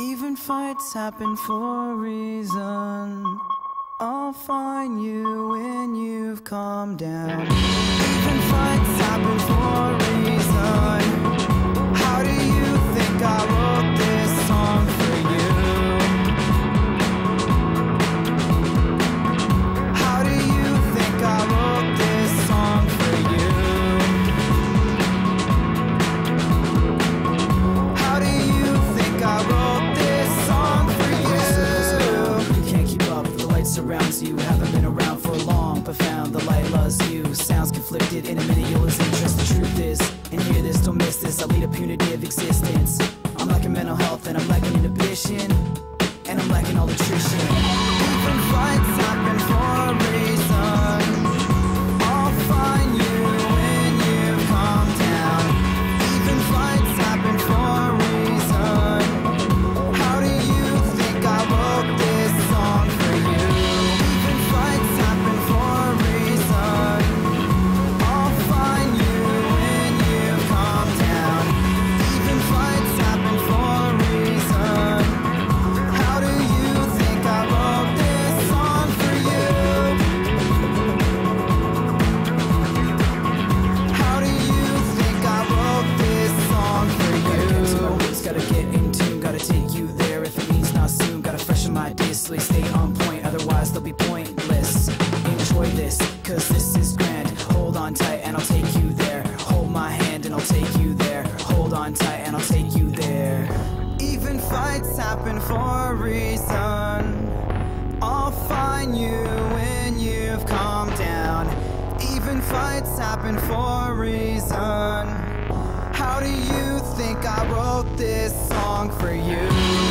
Even fights happen for a reason. I'll find you when you've calmed down. Even fights happen for a reason. How do you think I wrote this song for you? How do you think I wrote this song for you? How do you think I wrote surrounds you, haven't been around for long, but found the light loves you. Sounds conflicted, in a minute you'll lose interest. The truth is, and hear this, don't miss this, I lead a punitive existence. I'm lacking mental health, and I'm lacking inhibition, and I'm lacking all nutrition. Even fights happen for a reason. I'll find you when you calm down. Even fights happen for a reason. Stay on point, otherwise they'll be pointless. Enjoy this, cause this is grand. Hold on tight and I'll take you there. Hold my hand and I'll take you there. Hold on tight and I'll take you there. Even fights happen for a reason. I'll find you when you've calmed down. Even fights happen for a reason. How do you think I wrote this song for you?